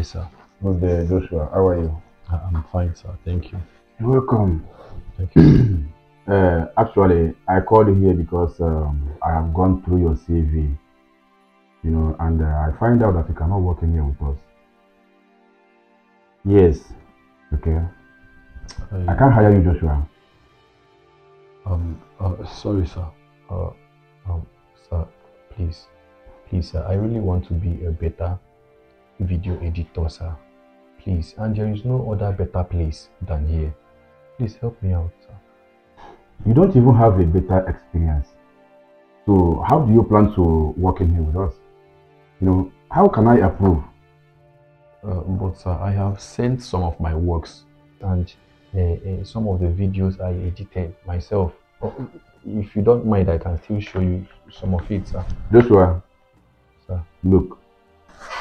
day, sir. Good day, Joshua. How are you? I'm fine, sir. Thank you. You're welcome. Thank you. Actually, I called you here because I have gone through your CV, you know, and I find out that you cannot work in here with us. Yes. Okay. I can't hire you, Joshua. Sorry, sir. Sir, please. Please, sir, I really want to be a better video editor, sir. Please, and there is no other better place than here. Please help me out, sir. You don't even have a better experience. So how do you plan to work in here with us? You know, how can I approve? But sir, I have sent some of my works and some of the videos I edited myself. If you don't mind, I can still show you some of it, sir. Joshua, sir, look,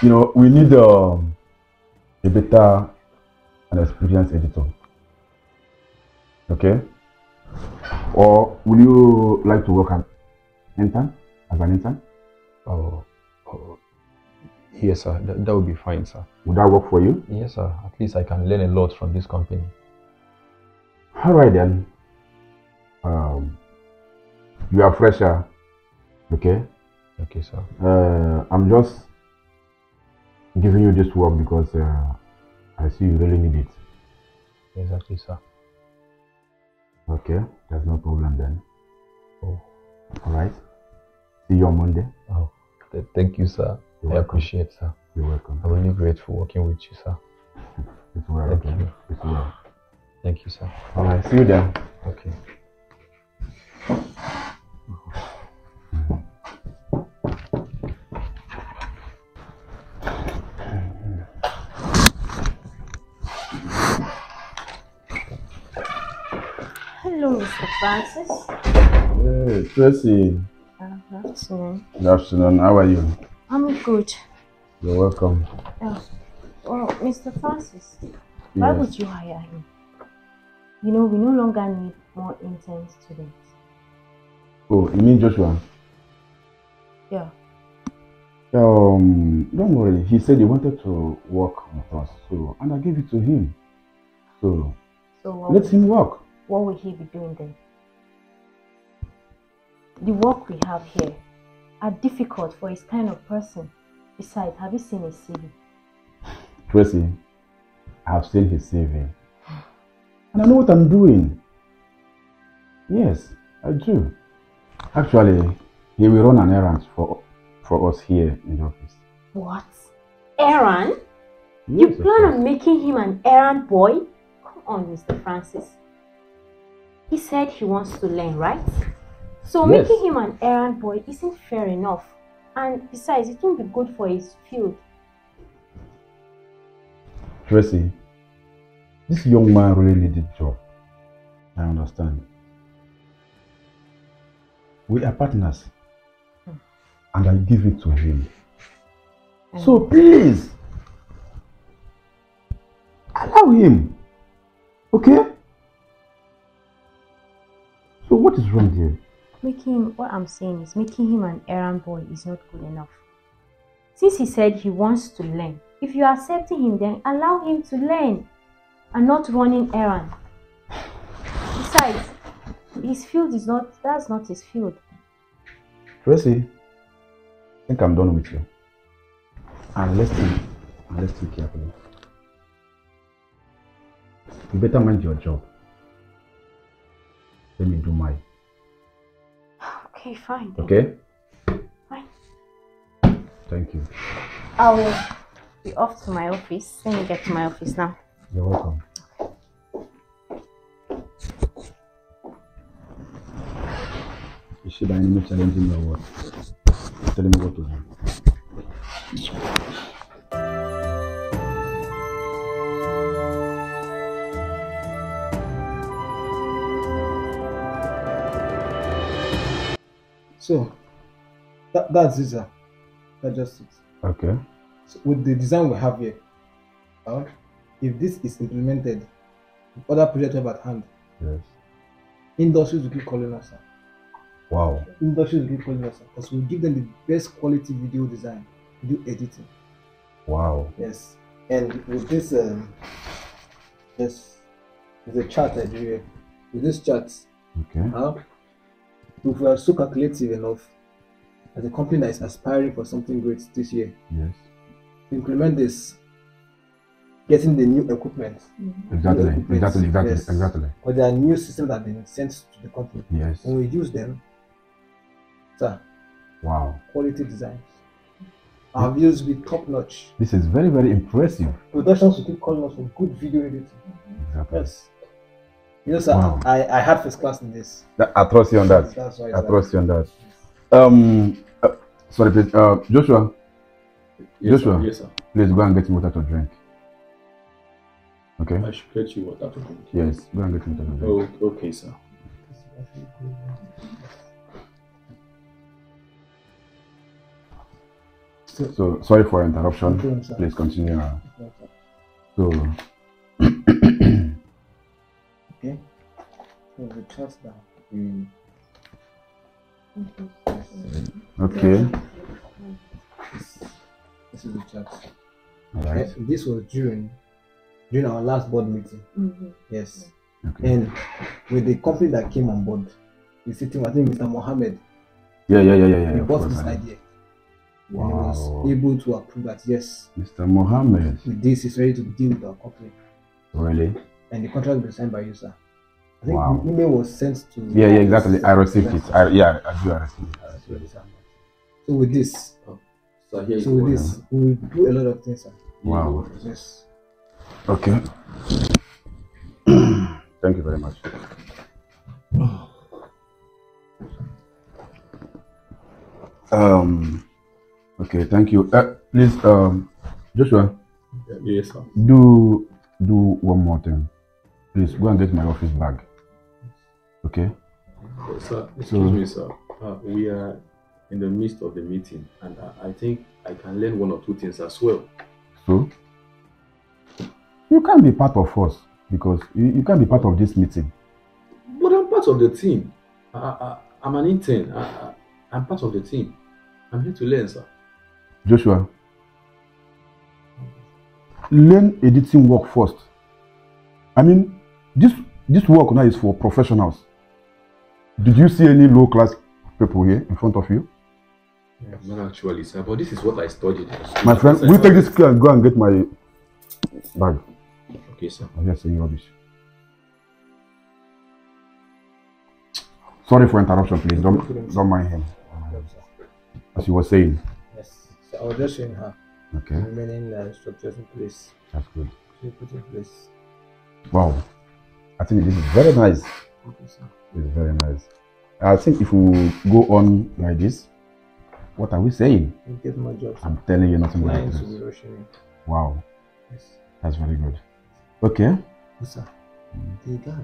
you know, we need a better and experienced editor. Okay? Or would you like to work as an intern? Yes, sir. That would be fine, sir. Would that work for you? Yes, sir. At least I can learn a lot from this company. All right, then. You are fresher, okay? Okay, sir. I'm just giving you this work because I see you really need it. Exactly, sir. Okay, there's no problem then. Oh. All right. See you on Monday. Oh, thank you, sir. You're welcome. I appreciate, sir. You're welcome. I'm really grateful working with you, sir. It's well. Thank you. It's well. Thank you, sir. All right. See you then. Okay. Hello, Mr. Francis. Hey, Tracy. Good afternoon. Good afternoon. How are you? I'm good. You're welcome. Well, Mr. Francis, yes. Why would you hire him? You know, we no longer need more intern students. Oh, you mean Joshua? Yeah. Don't worry. He said he wanted to work with us, so and I gave it to him. So let him work. What will he be doing then? The work we have here are difficult for his kind of person. Besides, have you seen his CV? Tracy, I have seen his CV. And I know what I'm doing. Yes, I do. Actually, he will run an errand for us here in the office. What? Errand? Yes, you plan on making him an errand boy? Come on, Mr. Francis. He said he wants to learn, right? So yes. Making him an errand boy isn't fair enough. And besides, it won't be good for his field. Tracy, this young man really needs a job. I understand. We are partners. And I give it to him. So please, allow him. Okay? So what is wrong here? What I'm saying is making him an errand boy is not good enough. Since he said he wants to learn, if you are accepting him, then allow him to learn and not running errands. Besides, that's not his field. Tracy, I think I'm done with you. And let's think carefully. You better mind your job. Let me do mine. Okay, fine. Okay? Fine. Thank you. I will be off to my office. Let me get to my office now. You're welcome. You see, by any means challenging your work. Tell me what to do. So that's it, sir. That's just it. Okay. So with the design we have here, if this is implemented, other projects we have at hand. Yes. Industries will keep calling us, sir. Wow. Industries will keep calling us, sir, because we give them the best quality video design, video editing. Wow. Yes. And with this, the chart I do here. With this chart, okay. If we are so calculative enough, as a company that is aspiring for something great this year, yes, implement this, getting the new equipment. Mm-hmm. Exactly, new equipment, exactly, yes, exactly. Or there are new systems that have been sent to the company. Yes. When we use them, sir. Wow. Quality design. Our views will be top notch. This is very, very impressive. Productions will keep calling us for good video editing. Exactly. Yes. You know, sir, wow. I had first class in this. I trust you on that. That's right. I trust you on that. Sorry, please. Joshua. Yes, Joshua. Sir. Yes, sir. Please go and get me water to drink. Okay. I should get you water to drink. Yes, go and get me water to drink. Oh, okay, sir. So, sorry for interruption. Please continue. So, okay. So the trust that okay. This is the chart. All right. This was during our last board meeting. Mm-hmm. Yes. Okay. And with the company that came on board, we sitting. I think Mr. Mohammed. Yeah. He bought this idea. Wow. And he was able to approve that. Yes. Mr. Mohammed. With this, is ready to deal with our company. Really. And the contract was signed by you, sir. I think wow. The email was sent to. Yeah, exactly. I received it. I received it. So with this, we will do a lot of things, sir. Wow. Yes. Okay. Thank you very much. Okay. Thank you. Please, Joshua. Yes, sir. Do one more thing. Please go and get my office bag. Okay. Sir, excuse me, sir. We are in the midst of the meeting, and I think I can learn one or two things as well. So you can't be part of us because you can't be part of this meeting. But I'm part of the team. I'm an intern. I'm part of the team. I'm here to learn, sir. Joshua, learn editing work first. I mean, this work now is for professionals. Did you see any low-class people here in front of you? Yes. Not actually, sir, but this is what I studied. My friend, we take this class and go and get my bag. Okay, sir. I'm just saying rubbish. Sorry for interruption, please. Don't mind him. As you were saying. Yes, so I was just showing her. Okay. Remaining structures in place. That's good. So put in place. Wow, I think this is very nice. Okay, sir. It's very nice. I think if we go on like this, what are we saying? We'll get more jobs. I'm telling you nothing like this. Wow. Yes. That's very good. Okay. Yes, sir. The guy.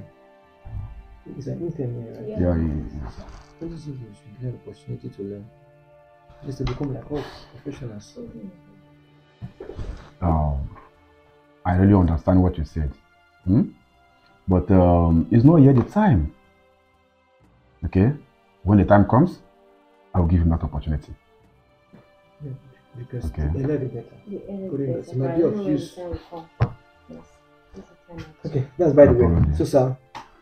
He's an intern here, right? Yeah, he is. You should get an opportunity to learn. Just to become like us, professionals. I really understand what you said. But it's not yet the time. Okay? When the time comes, I'll give him that opportunity. Yeah, because okay. The earlier the better. It might be of use. Okay, that's by the way. So, sir,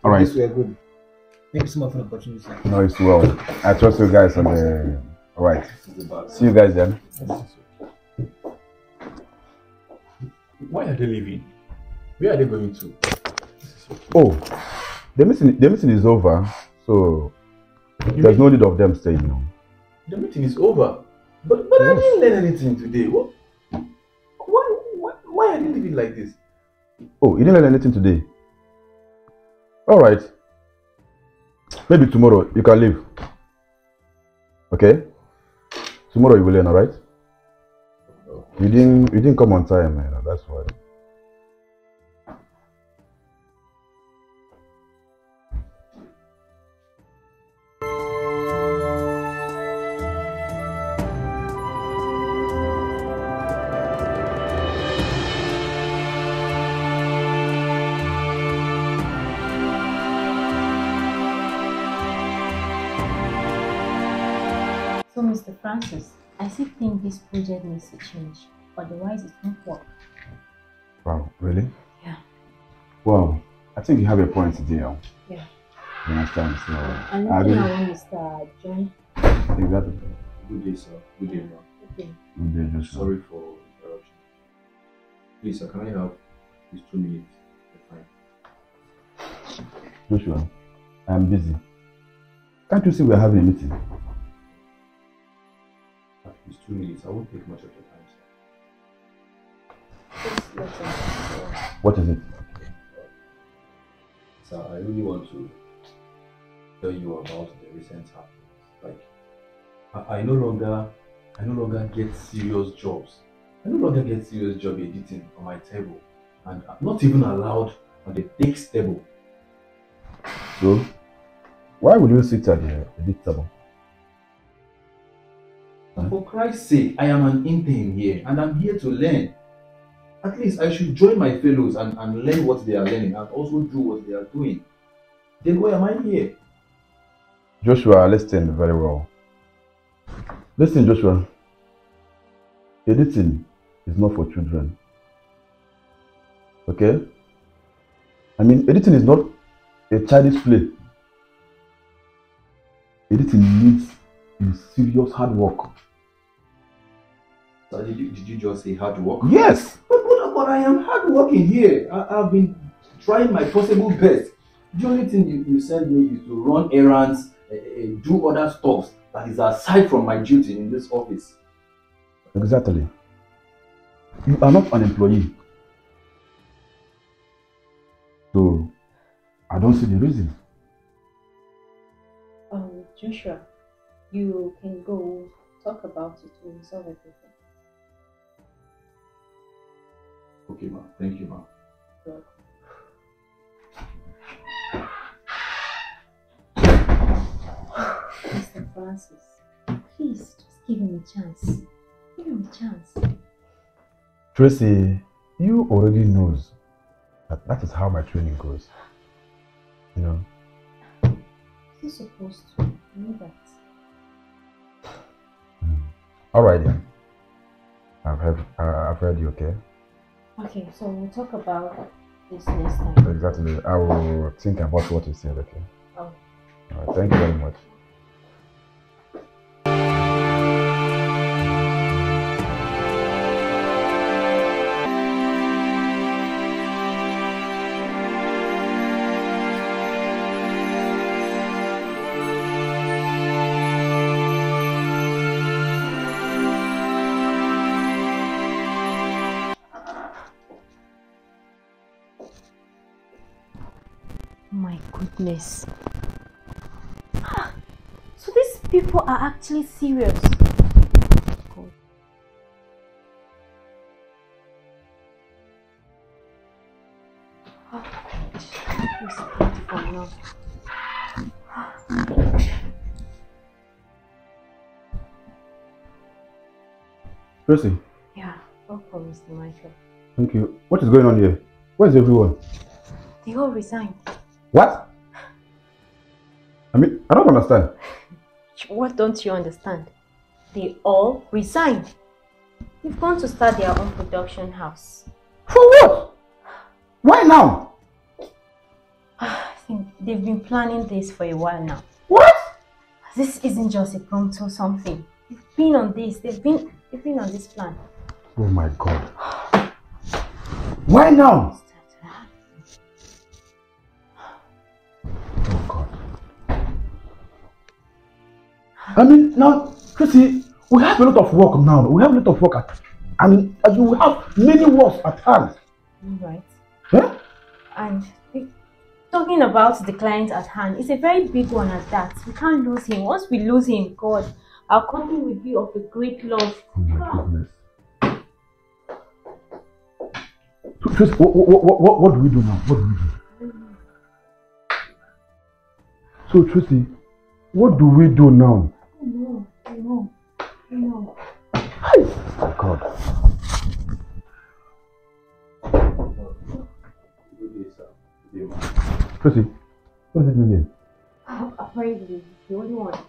all right. This we are good. Thank you so much for the opportunity, sir. No, it's well. I trust you guys on the. All right. See you guys then. Why are they leaving? Where are they going to? Oh, the meeting is over, so there's no need of them staying now. The meeting is over, but yes. I didn't learn anything today. What? Why are they leaving like this? Oh, you didn't learn anything today. All right. Maybe tomorrow you can leave. Okay. Tomorrow you will learn, all right? Okay. You didn't come on time, man. That's why. Mr. Francis, I still think this project needs a change, otherwise it won't work. Wow, really? Yeah. Wow, I think you have a point, dear. Yeah. You understand? So, I think I want Mr. John. Exactly. Good day, sir. Good day, ma'am. Okay. Good day, Joshua. Sorry for interruption. Please, sir, can I have these 2 minutes? Joshua, I am busy. Can't you see we are having a meeting? It's 2 minutes. I won't take much of your time, sir. What is it? Sir, I really want to tell you about the recent happenings. Like, I no longer get serious jobs. I no longer get serious job editing on my table, and I'm not even allowed on the text table. So, why would you sit at the edit table? For Christ's sake, I am an intern here, and I'm here to learn. At least I should join my fellows and learn what they are learning and also do what they are doing. Then why am I here? Joshua, listen very well. Listen, Joshua. Editing is not for children. Okay? I mean, editing is not a childish play. Editing needs serious hard work. So did you just say hard work? Yes! But I am hard working here. I've been trying my possible best. The only thing you sent me is to run errands, do other stuff that is aside from my duty in this office. Exactly. You are not an employee. So, I don't see the reason. Joshua, you can go talk about it and resolve everything. Okay, ma'am. Thank you, ma'am. Sure. Mr. Francis, please just give him a chance. Give him a chance. Tracy, you already know that that is how my training goes. You know? You're supposed to know that. Alright then. I've heard you, okay? Okay, so we'll talk about this next time. Exactly. I will think about what you said, okay? Oh. Alright, thank you very much. Goodness. Ah, so these people are actually serious. God. Oh, it's painful now. Tracy. Yeah, welcome, Mr. Michael. Thank you. What is going on here? Where is everyone? They all resigned. What? I mean, I don't understand. What don't you understand? They all resigned. They've gone to start their own production house. For what? Why now? I think they've been planning this for a while now. What? This isn't just a prompt or something. They've been on this. They've been on this plan. Oh my God. Why now? I mean, now, Tracy, we have a lot of work now. We have a lot of work at, I mean, we have many works at hand. Right. Yeah? And talking about the client at hand, it's a very big one at that. We can't lose him. Once we lose him, God, our company will be of a great loss. Oh my goodness. Tracy, what do we do now? What do we do? So, Tracy, what do we do now? No. Oh God. Tracy, what is it doing here? I'm afraid you're the only one.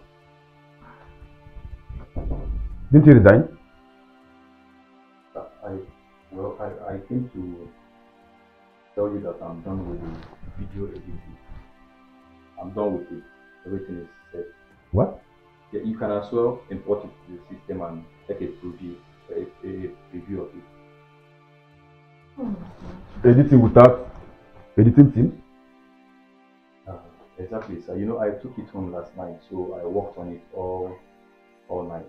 Didn't you resign? I came to tell you that I'm done with the video editing. I'm done with it. Everything is set. What? Yeah, you can as well import it to the system and take a preview of it. Editing without editing team? Exactly, sir. You know, I took it home last night, so I worked on it all night.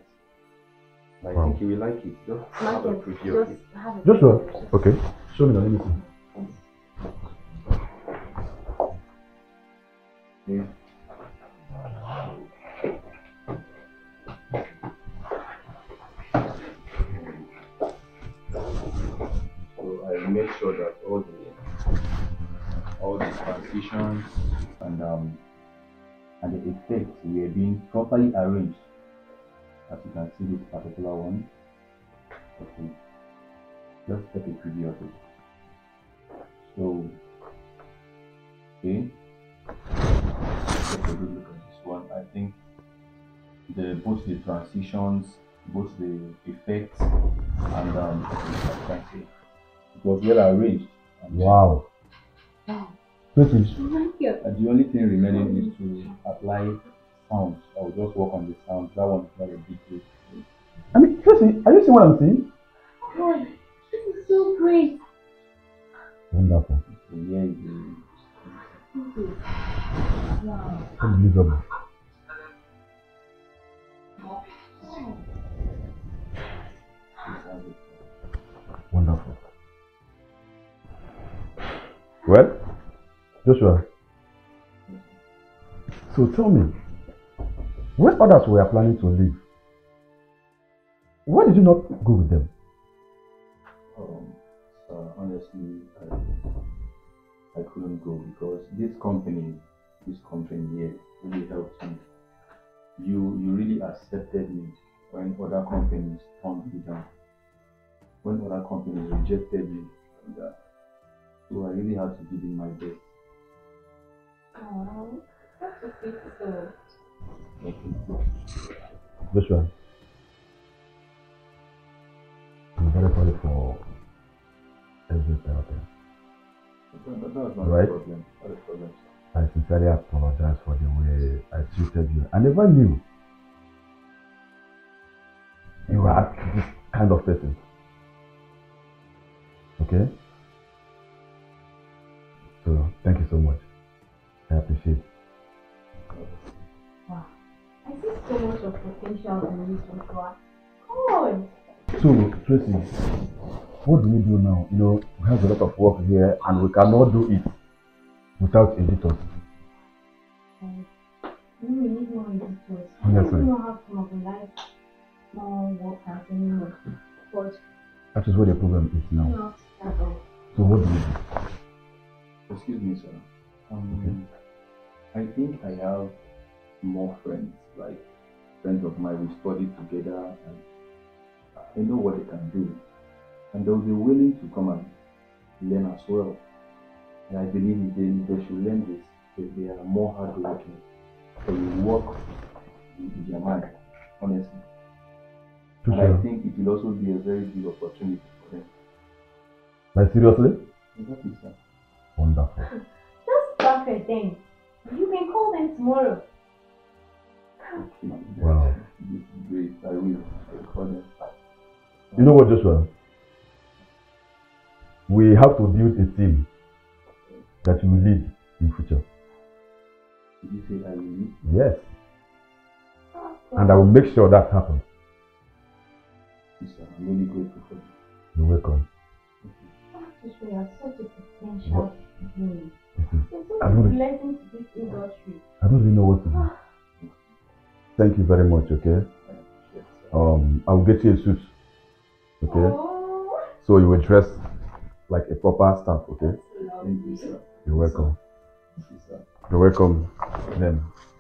I think you will like it. Just like have it. A preview of it. Joshua, okay. Show me the limit. Yeah. So I make sure that all the transitions and the effects were being properly arranged. As you can see, this particular one. Okay. Just take a preview of it. So, okay. Take a good look at this one. I think both the transitions, both the effects, and as you can see, it was well arranged. Wow. Wow. And the only thing remaining is to apply sounds. I will just work on the sounds. That one is not a big deal. I mean, Tracy, are you seeing what I'm seeing? God, this is so great. Wonderful. Yeah, wow. Unbelievable. Wow. Wonderful. Well, Joshua, so tell me, when others were planning to leave, why did you not go with them? Honestly, I couldn't go because this company here really helped me. You really accepted me when other companies turned me down, when other companies rejected me. So I really had to give in my best. Oh, that's a big deal. Joshua, I'm very sorry for everything out there. That's not a problem. I sincerely apologize for the way I treated you. I never knew you were this kind of person. Okay? So, thank you so much. I appreciate it. Wow. I see so much of potential in you, Joshua. God! So, Tracy, what do we do now? You know, we have a lot of work here and we cannot do it without editors. We need more editors. Honestly. We don't have to mobilize more workers anymore. But that is what the problem is now. So, what do we do? Excuse me, sir. Okay. I think I have more friends, like friends of mine. We studied together and I know what they can do, and they'll be willing to come and learn as well. And I believe they should learn this, that they are more hardworking. They will work with their mind, honestly. And I think it will also be a very big opportunity for them. Like, seriously? Exactly, sir. Wonderful. That's perfect then. You can call them tomorrow. Wow. This is great. I will. You know what, Joshua? We have to build a team that will lead in future. Did you say I will lead? Yes. And I will make sure that happens. Yes, I'm really grateful for you. You're welcome. Joshua, you have such a potential. It's such a blessing to this industry. I don't really know what to do. Thank you very much, okay? I'll get you a suit, okay? Aww. So you will dress like a proper staff, okay? Thank you, sir. You're welcome. Thank you, sir. You're welcome. Then.